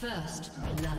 First blood.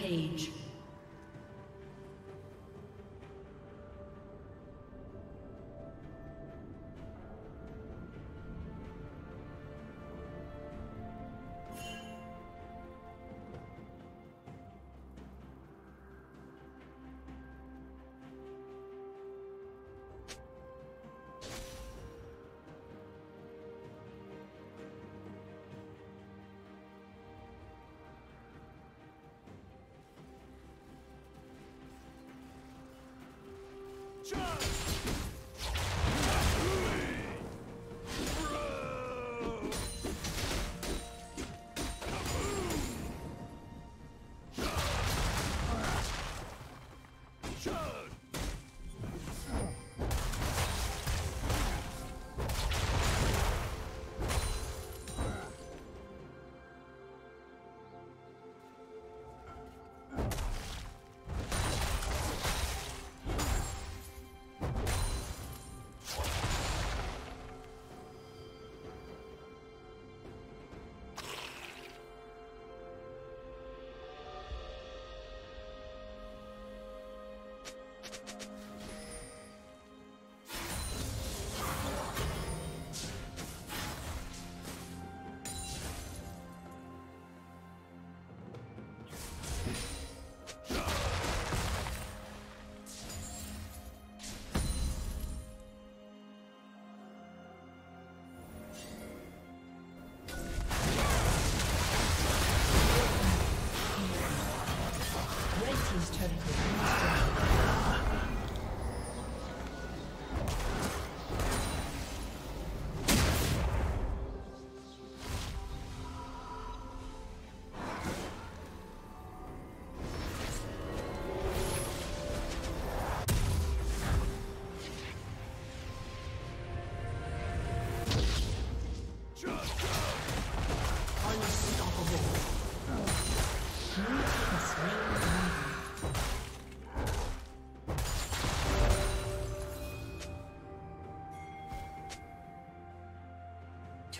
Page. Jump!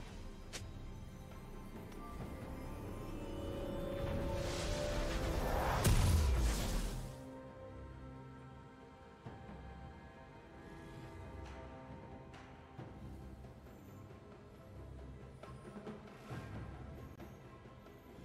Red team's turret has been destroyed.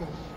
Bogu.